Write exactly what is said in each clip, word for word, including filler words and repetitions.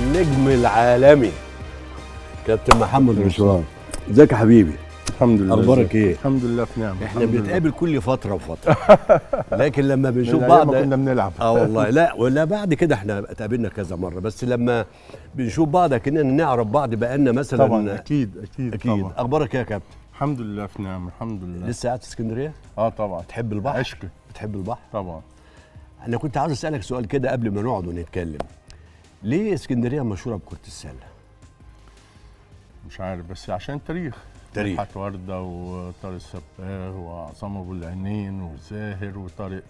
النجم العالمي كابتن محمد رشوان. ازيك يا حبيبي؟ الحمد لله. اخبارك ايه؟ الحمد لله في نعمه. احنا بنتقابل كل فتره وفتره لكن لما بنشوف بعض ما كنا بنلعب اه والله. لا ولا بعد كده احنا اتقابلنا كذا مره، بس لما بنشوف بعض كأننا نعرف بعض بقالنا مثلا. طبعا اكيد اكيد اكيد طبعا. اخبارك ايه يا كابتن؟ الحمد لله في نعمه. الحمد لله. لسه قاعد في اسكندريه؟ اه طبعا. تحب البحر؟ عشق. بتحب البحر؟ طبعا. انا كنت عاوز اسالك سؤال كده قبل ما نقعد ونتكلم، ليه اسكندريه مشهوره بكره السله؟ مش عارف، بس عشان تاريخ. تاريخ طه ورده وطارق الصباغ وعصام ابو العنين وزاهر وطارق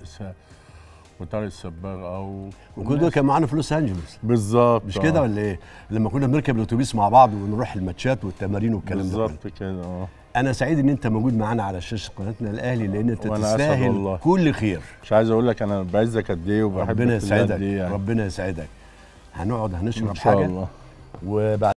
وطارق الصباغ او وكل دول كانوا معانا في لوس انجلوس. بالظبط. مش كده ولا ايه؟ لما كنا بنركب الاتوبيس مع بعض ونروح الماتشات والتمارين والكلام ده. بالظبط كده. اه انا سعيد ان انت موجود معانا على شاشه قناتنا الاهلي، لان انت تستاهل كل خير. مش عايز اقول لك انا بعزك قد ايه وبحبك قد ايه. ربنا يسعدك. ربنا يسعدك. هنقعد هنشرب حاجه وبعد